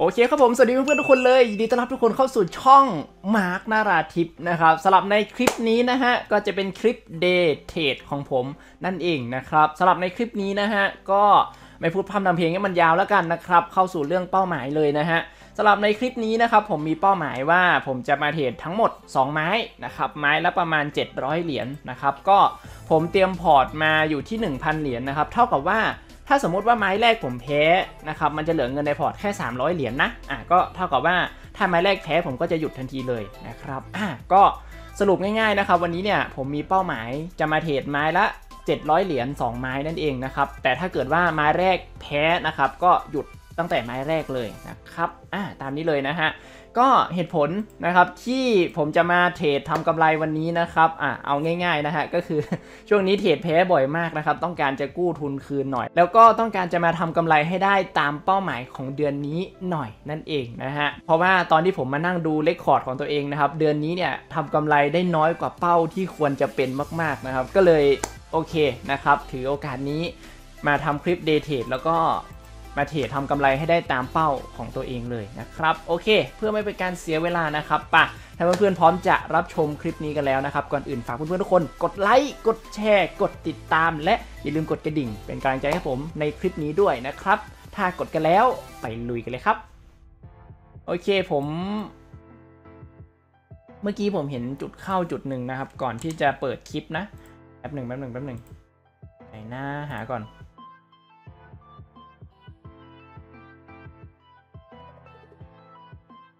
โอเคครับผมสวัสดีเพื่อนๆทุกคนเลยยินดีต้อนรับทุกคนเข้าสู่ช่อง Mark Narathip นะครับสำหรับในคลิปนี้นะฮะก็จะเป็นคลิป Day Trade ของผมนั่นเองนะครับสำหรับในคลิปนี้นะฮะก็ไม่พูดพร่ำทำเพลงให้มันยาวแล้วกันนะครับเข้าสู่เรื่องเป้าหมายเลยนะฮะสำหรับในคลิปนี้นะครับผมมีเป้าหมายว่าผมจะมาเทรดทั้งหมด2ไม้นะครับไม้ละประมาณ700เหรียญนะครับก็ผมเตรียมพอร์ตมาอยู่ที่ 1,000 เหรียญนะครับเท่ากับว่าถ้าสมมติว่าไม้แรกผมแพ้นะครับมันจะเหลือเงินในพอร์ตแค่300เหรียญนะก็เท่ากับว่าถ้าไม้แรกแพ้ผมก็จะหยุดทันทีเลยนะครับก็สรุปง่ายๆนะครับวันนี้เนี่ยผมมีเป้าหมายจะมาเทรดไม้ละ700เหรียญ2ไม้นั่นเองนะครับแต่ถ้าเกิดว่าไม้แรกแพ้นะครับก็หยุดตั้งแต่ไม้แรกเลยนะครับตามนี้เลยนะฮะก็เหตุผลนะครับที่ผมจะมาเทรดทำกำไรวันนี้นะครับเอาง่ายๆนะฮะก็คือช่วงนี้เทรดแพ้บ่อยมากนะครับต้องการจะกู้ทุนคืนหน่อยแล้วก็ต้องการจะมาทำกำไรให้ได้ตามเป้าหมายของเดือนนี้หน่อยนั่นเองนะฮะเพราะว่าตอนที่ผมมานั่งดูเรคคอร์ดของตัวเองนะครับเดือนนี้เนี่ยทำกำไรได้น้อยกว่าเป้าที่ควรจะเป็นมากๆนะครับก็เลยโอเคนะครับถือโอกาสนี้มาทำคลิปเดย์เทรดแล้วก็มาเทรดทำกำไรให้ได้ตามเป้าของตัวเองเลยนะครับโอเคเพื่อไม่เป็นการเสียเวลานะครับป่ะถ้าเพื่อนๆพร้อมจะรับชมคลิปนี้กันแล้วนะครับก่อนอื่นฝากเพื่อนๆทุกคนกดไลค์กดแชร์กดติดตามและอย่าลืมกดกระดิ่งเป็นกำลังใจให้ผมในคลิปนี้ด้วยนะครับถ้ากดกันแล้วไปลุยกันเลยครับโอเคผมเมื่อกี้ผมเห็นจุดเข้าจุดหนึ่งนะครับก่อนที่จะเปิดคลิปนะแป๊บหนึ่งไหนหน้าหาก่อน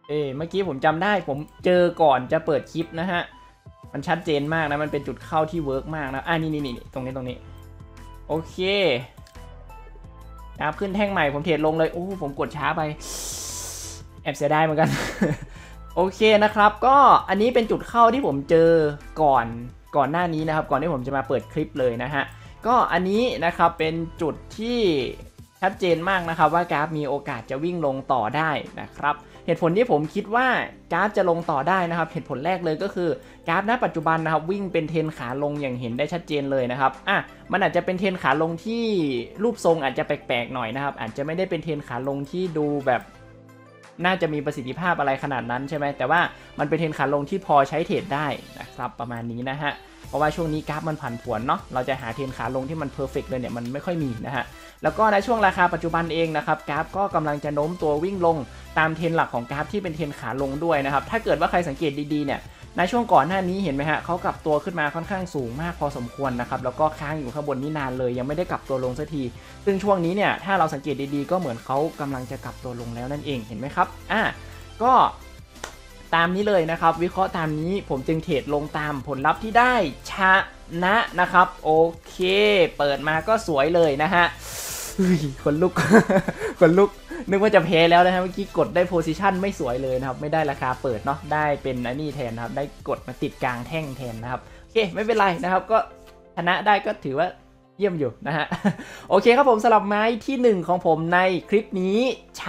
เมื่อกี้ผมจำได้ผมเจอก่อนจะเปิดคลิปนะฮะมันชัดเจนมากนะมันเป็นจุดเข้าที่เวิร์กมากนะนี่ตรงนี้โอเคนะครับขึ้นแท่งใหม่ผมเทรดลงเลยโอ้ผมกดช้าไปแอบเสียดายเหมือนกัน โอเคนะครับก็อันนี้เป็นจุดเข้าที่ผมเจอก่อนหน้านี้นะครับก่อนที่ผมจะมาเปิดคลิปเลยนะฮะก็อันนี้นะครับเป็นจุดที่ชัดเจนมากนะครับว่ากราฟมีโอกาสจะวิ่งลงต่อได้นะครับเหตุผลที่ผมคิดว่ากราฟจะลงต่อได้นะครับเหตุผลแรกเลยก็คือกราฟณปัจจุบันนะครับวิ่งเป็นเทรนขาลงอย่างเห็นได้ชัดเจนเลยนะครับมันอาจจะเป็นเทรนขาลงที่รูปทรงอาจจะแปลกๆหน่อยนะครับอาจจะไม่ได้เป็นเทรนขาลงที่ดูแบบน่าจะมีประสิทธิภาพอะไรขนาดนั้นใช่ไหมแต่ว่ามันเป็นเทรนขาลงที่พอใช้เทรดได้นะครับประมาณนี้นะฮะเพราะว่าช่วงนี้กราฟมันผันผวนเนาะเราจะหาเทรนขาลงที่มันเพอร์เฟกต์เลยเนี่ยมันไม่ค่อยมีนะฮะแล้วก็ในช่วงราคาปัจจุบันเองนะครับกราฟก็กำลังจะโน้มตัววิ่งลงตามเทรนหลักของกราฟที่เป็นเทรนขาลงด้วยนะครับถ้าเกิดว่าใครสังเกตดีๆเนี่ยในช่วงก่อนหน้านี้เห็นไหมฮะเขากลับตัวขึ้นมาค่อนข้างสูงมากพอสมควรนะครับแล้วก็ค้างอยู่ข้างบนนี้นานเลยยังไม่ได้กลับตัวลงสักทีซึ่งช่วงนี้เนี่ยถ้าเราสังเกตดีๆก็เหมือนเขากำลังจะกลับตัวลงแล้วนั่นเองเห็นไหมครับก็ตามนี้เลยนะครับวิเคราะห์ตามนี้ผมจึงเทรดลงตามผลลัพธ์ที่ได้ชนะนะครับโอเคเปิดมาก็สวยเลยนะฮะคนลุก คนลุกนึกว่าจะแพ้แล้วนะฮะเมื่อกี้กดได้โพซิชันไม่สวยเลยนะครับไม่ได้ราคาเปิดเนาะได้เป็นอันนี้แทนนะครับได้กดมาติดกลางแท่งแทนนะครับโอเคไม่เป็นไรนะครับก็ชนะได้ก็ถือว่าเยี่ยมอยู่นะฮะโอเคครับผมสำหรับไม้ที่1ของผมในคลิปนี้ช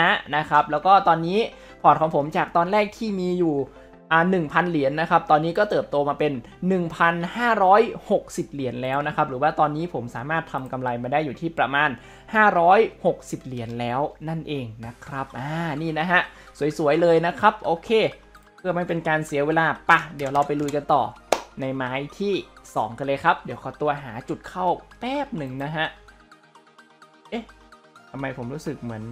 นะครับแล้วก็ตอนนี้พอร์ตของผมจากตอนแรกที่มีอยู่ 1,000 เหรียญนะครับตอนนี้ก็เติบโตมาเป็น 1,560 เหรียญแล้วนะครับหรือว่าตอนนี้ผมสามารถทำกำไรมาได้อยู่ที่ประมาณ560 เหรียญแล้วนั่นเองนะครับนี่นะฮะสวยๆเลยนะครับโอเคเพื่อไม่เป็นการเสียเวลาปะเดี๋ยวเราไปลุยกันต่อในไม้ที่2กันเลยครับเดี๋ยวขอตัวหาจุดเข้าแป๊บหนึ่งนะฮะทำไมผมรู้สึกเหมือน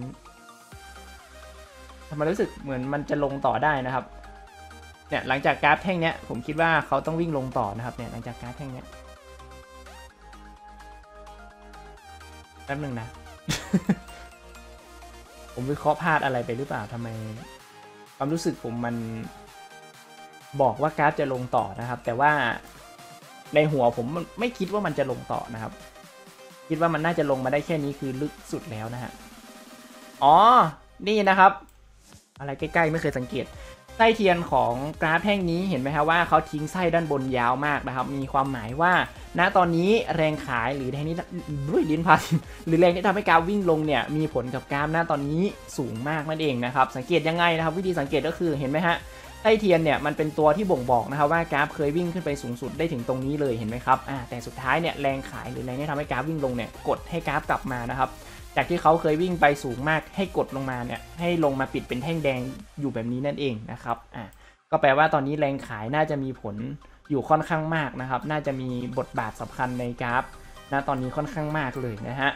มันจะลงต่อได้นะครับเนี่ยหลังจากกราฟแท่งเนี้ยผมคิดว่าเขาต้องวิ่งลงต่อนะครับเนี่ยหลังจากกราฟแท่งเนี้ยแป๊บหนึ่งนะ ผมวิเคราะห์พลาดอะไรไปหรือเปล่าทำไมความรู้สึกผมมันบอกว่ากราฟจะลงต่อนะครับแต่ว่าในหัวผมไม่คิดว่ามันจะลงต่อนะครับคิดว่ามันน่าจะลงมาได้แค่นี้คือลึกสุดแล้วนะฮะนี่นะครับอะไรใกล้ๆไม่เคยสังเกตไส้เทียนของกราฟแท่งนี้เห็นไหมครับว่าเขาทิ้งไส้ด้านบนยาวมากนะครับมีความหมายว่าณตอนนี้แรงขายหรือแรงนี้ลิ้นพันหรือแรงที่ทำให้กราฟวิ่งลงเนี่ยมีผลกับกราฟณตอนนี้สูงมากนั่นเองนะครับสังเกตยังไงนะครับวิธีสังเกตก็คือเห็นไหมฮะไส้เทียนเนี่ยมันเป็นตัวที่บ่งบอกนะครับว่ากราฟเคยวิ่งขึ้นไปสูงสุดได้ถึงตรงนี้เลยเห็นไหมครับแต่สุดท้ายเนี่ยแรงขายหรือแรงที่ทำให้กราฟวิ่งลงเนี่ยกดให้กราฟกลับมานะครับ จากที่เขาเคยวิ่งไปสูงมากให้กดลงมาเนี่ยให้ลงมาปิดเป็นแท่งแดงอยู่แบบนี้นั่นเองนะครับก็แปลว่าตอนนี้แรงขายน่าจะมีผลอยู่ค่อนข้างมากนะครับน่าจะมีบทบาทสำคัญในกราฟณตอนนี้ค่อนข้างมากเลยนะฮะ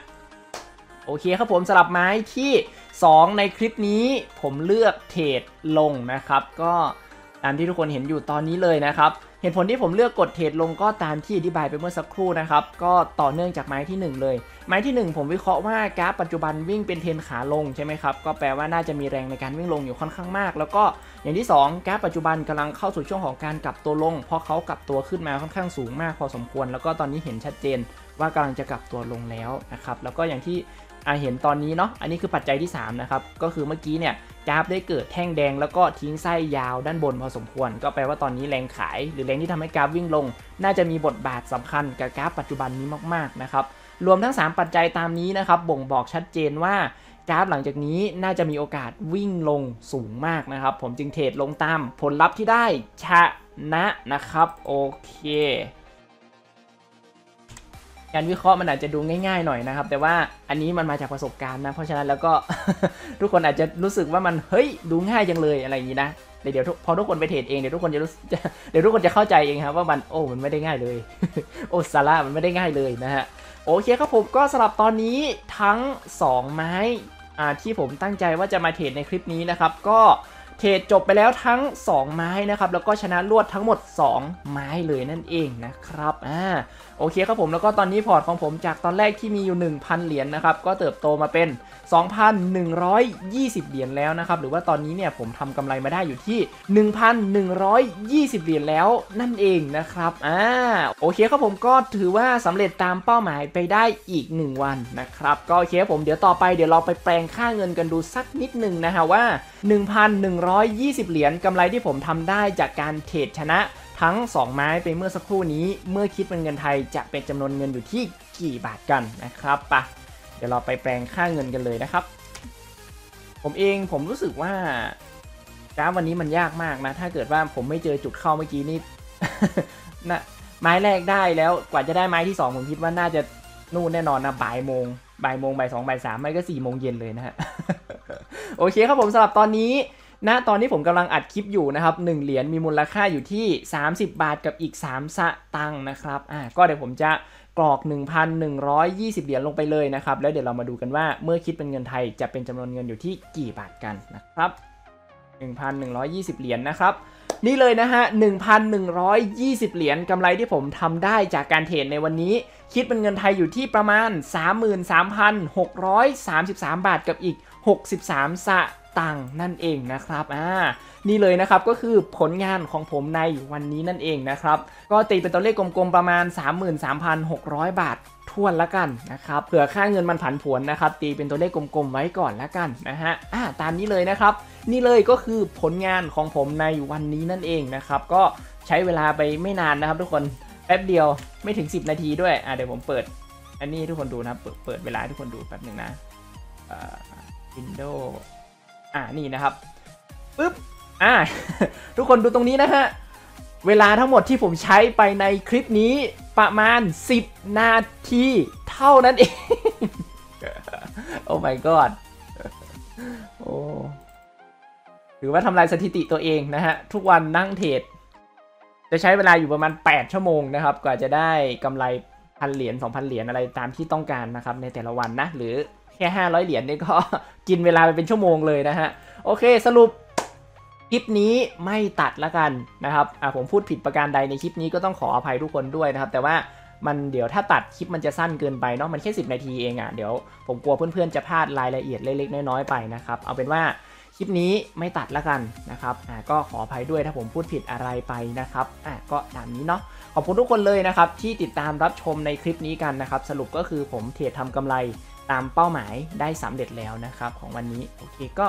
โอเคครับผมสลับไม้ที่2ในคลิปนี้ผมเลือกเทรดลงนะครับก็ตามที่ทุกคนเห็นอยู่ตอนนี้เลยนะครับเหตุผลที่ผมเลือกกดเทรดลงก็ตามที่อธิบายไปเมื่อสักครู่นะครับก็ต่อเนื่องจากไม้ที่1เลยไม้ที่1ผมวิเคราะห์ว่ากราฟปัจจุบันวิ่งเป็นเทรนขาลงใช่ไหมครับก็แปลว่าน่าจะมีแรงในการวิ่งลงอยู่ค่อนข้างมากแล้วก็อย่างที่2กราฟปัจจุบันกำลังเข้าสู่ช่วงของการกลับตัวลงเพราะเขากลับตัวขึ้นมาค่อนข้างสูงมากพอสมควรแล้วก็ตอนนี้เห็นชัดเจนว่ากำลังจะกลับตัวลงแล้วนะครับแล้วก็อย่างที่เห็นตอนนี้เนาะอันนี้คือปัจจัยที่3นะครับก็คือเมื่อกี้เนี่ยกราฟได้เกิดแท่งแดงแล้วก็ทิ้งไส้ยาวด้านบนพอสมควรก็แปลว่าตอนนี้แรงขายหรือแรงที่ทำให้กราฟวิ่งลงน่าจะมีบทบาทสำคัญกับกราฟปัจจุบันนี้มากๆนะครับรวมทั้ง3ปัจจัยตามนี้นะครับบ่งบอกชัดเจนว่ากราฟหลังจากนี้น่าจะมีโอกาสวิ่งลงสูงมากนะครับผมจึงเทรดลงตามผลลัพธ์ที่ได้ชนะนะครับโอเคการวิเคราะห์มันอาจจะดูง่ายๆหน่อยนะครับแต่ว่าอันนี้มันมาจากประสบการณ์นะเพราะฉะนั้นแล้วก็ ทุกคนอาจจะรู้สึกว่ามันเฮ้ยดูง่ายจังเลยอะไรอย่างนี้นะเดี๋ยวพอทุกคนไปเทรดเองเดี๋ยวทุกคนจะรู้เดี๋ยวทุกคนจะเข้าใจเองครับว่ามันโอ้มันไม่ได้ง่ายเลย โอ้สาระมันไม่ได้ง่ายเลยนะฮะโอเคครับผมก็สำหรับตอนนี้ทั้ง2ไม้ที่ผมตั้งใจว่าจะมาเทรดในคลิปนี้นะครับก็เทรดจบไปแล้วทั้ง2ไม้นะครับแล้วก็ชนะรวดทั้งหมด2ไม้เลยนั่นเองนะครับโอเคครับผมแล้วก็ตอนนี้พอร์ตของผมจากตอนแรกที่มีอยู่ 1,000 เหรียญนะครับก็เติบโตมาเป็น 2,120 เหรียญแล้วนะครับหรือว่าตอนนี้เนี่ยผมทำกำไรมาได้อยู่ที่ 1,120 เหรียญแล้วนั่นเองนะครับโอเคครับผมก็ถือว่าสำเร็จตามเป้าหมายไปได้อีก1วันนะครับก็โอเคครับผมเดี๋ยวต่อไปเดี๋ยวเราไปแปลงค่าเงินกันดูสักนิดนึงนะฮะว่า 1,120 เหรียญกำไรที่ผมทำได้จากการเทรดชนะทั้ง2ไม้ไปเมื่อสักครู่นี้เมื่อคิดเป็นเงินไทยจะเป็นจำนวนเงินอยู่ที่กี่บาทกันนะครับปะเดี๋ยวเราไปแปลงค่าเงินกันเลยนะครับผมรู้สึกว่ากราฟวันนี้มันยากมากนะถ้าเกิดว่าผมไม่เจอจุดเข้าเมื่อกี้นี่ นะไม้แรกได้แล้วกว่าจะได้ไม้ที่2ผมคิดว่าน่าจะนู่นแน่นอนนะบ่ายโมงบ่าย 2บ่าย 3ไม่ก็4 โมงเย็นเลยนะฮะ โอเคครับผมสำหรับตอนนี้นะตอนนี้ผมกำลังอัดคลิปอยู่นะครับ1เหรียญมีมูลค่าอยู่ที่30 บาทกับอีก3สตางค์นะครับก็เดี๋ยวผมจะกรอก 1,120 เหรียญลงไปเลยนะครับแล้วเดี๋ยวเรามาดูกันว่าเมื่อคิดเป็นเงินไทยจะเป็นจำนวนเงินอยู่ที่กี่บาทกันนะครับ 1,120 เหรียญนะครับนี่เลยนะฮะ 1,120 เหรียญกำไรที่ผมทำได้จากการเทรดในวันนี้คิดเป็นเงินไทยอยู่ที่ประมาณ 33,633 บาทกับอีก63 สตังค์นั่นเองนะครับนี่เลยนะครับก็คือผลงานของผมในวันนี้นั่นเองนะครับก็ตีเป็นตัวเลขกลมๆประมาณ 33,600 บาททวนละกันนะครับเผื่อค่าเงินมันผันผวนนะครับตีเป็นตัวเลขกลมๆไว้ก่อนละกันนะฮะตามนี้เลยนะครับนี่เลยก็คือผลงานของผมในวันนี้นั่นเองนะครับก็ใช้เวลาไปไม่นานนะครับทุกคนแป๊บเดียวไม่ถึง10นาทีด้วยเดี๋ยวผมเปิดอันนี้ทุกคนดูนะเปิดเวลาทุกคนดูแป๊บหนึ่งนะWindowsนี่นะครับปึ๊บทุกคนดูตรงนี้นะฮะเวลาทั้งหมดที่ผมใช้ไปในคลิปนี้ประมาณ10นาทีเท่านั้นเอง Oh my god โอ้หรือว่าทำลายสถิติตัวเองนะฮะทุกวันนั่งเทรดจะใช้เวลาอยู่ประมาณ8ชั่วโมงนะครับกว่าจะได้กำไร 1,000 เหรียญ 2,000 เหรียญอะไรตามที่ต้องการนะครับในแต่ละวันนะหรือแค่500 เหรียญนี่ก็กินเวลาไปเป็นชั่วโมงเลยนะฮะโอเคสรุปคลิปนี้ไม่ตัดละกันนะครับผมพูดผิดประการใดในคลิปนี้ก็ต้องขออภัยทุกคนด้วยนะครับแต่ว่ามันเดี๋ยวถ้าตัดคลิปมันจะสั้นเกินไปเนาะมันแค่10นาทีเองเดี๋ยวผมกลัวเพื่อนๆจะพลาดรายละเอียดเล็กๆน้อยๆไปนะครับเอาเป็นว่าคลิปนี้ไม่ตัดละกันนะครับก็ขออภัยด้วยถ้าผมพูดผิดอะไรไปนะครับก็ตามนี้เนาะขอบคุณทุกคนเลยนะครับที่ติดตามรับชมในคลิปนี้กันนะครับสรุปก็คือผมเทรดทำกำไรตามเป้าหมายได้สำเร็จแล้วนะครับของวันนี้โอเคก็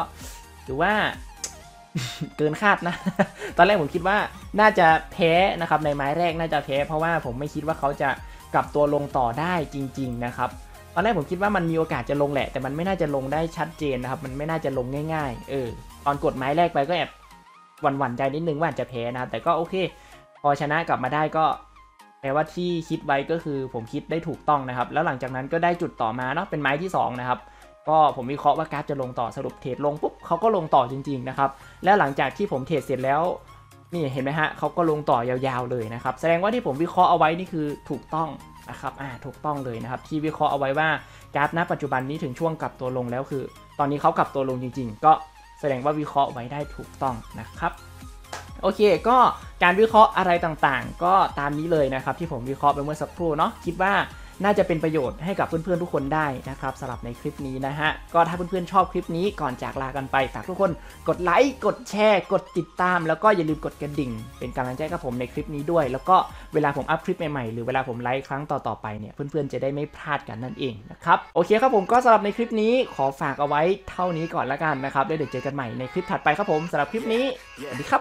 ถือว่า เกินคาดนะ ตอนแรกผมคิดว่าน่าจะแพ้นะครับในไม้แรกน่าจะแพ้เพราะว่าผมไม่คิดว่าเขาจะกลับตัวลงต่อได้จริงๆนะครับตอนแรกผมคิดว่ามันมีโอกาสจะลงแหละแต่มันไม่น่าจะลงได้ชัดเจนนะครับมันไม่น่าจะลงง่ายๆตอนกดไม้แรกไปก็แอบหวั่นๆใจนิดนึงว่าจะแพ้นะครับแต่ก็โอเคพอชนะกลับมาได้ก็แปลว่าที่คิดไว้ก็คือผมคิดได้ถูกต้องนะครับแล้วหลังจากนั้นก็ได้จุดต่อมาเนาะเป็นไม้ที่2นะครับ ก็ผมวิเคราะห์ว่ากราฟจะลงต่อสรุปเทรดลงปุ๊บเขาก็ลงต่อจริงๆนะครับและหลังจากที่ผมเทรดเสร็จแล้วนี่เห็นไหมฮะเขาก็ลงต่อยาวๆเลยนะครับแสดงว่าที่ผมวิเคราะห์เอาไว้นี่คือถูกต้องนะครับถูกต้องเลยนะครับที่วิเคราะห์เอาไว้ว่ากราฟณปัจจุบันนี้ถึงช่วงกลับตัวลงแล้วคือตอนนี้เขากลับตัวลงจริงๆก็แสดงว่าวิเคราะห์ไว้ได้ถูกต้องนะครับโอเคก็การวิเคราะห์อะไรต่างๆก็ตามนี้เลยนะครับที่ผมวิเคราะห์ไปเมื่อสักครู่เนาะคิดว่าน่าจะเป็นประโยชน์ให้กับเพื่อนๆทุกคนได้นะครับสำหรับในคลิปนี้นะฮะก็ถ้าเพื่อนๆชอบคลิปนี้ก่อนจากลากันไปฝากทุกคนกดไลค์กดแชร์กดติดตามแล้วก็อย่าลืมกดกระดิ่งเป็นกำลังใจกับผมในคลิปนี้ด้วยแล้วก็เวลาผมอัพคลิปใหม่ๆหรือเวลาผมไลค์ครั้งต่อๆไปเนี่ยเพื่อนๆจะได้ไม่พลาดกันนั่นเองนะครับโอเคครับผมก็สำหรับในคลิปนี้ขอฝากเอาไว้เท่านี้ก่อนละกันนะครับแล้วเดี๋ยวเจอกันใหม่ในคลิปถัดไปครับผมสำหรับคลิปนี้สวัสดีครับ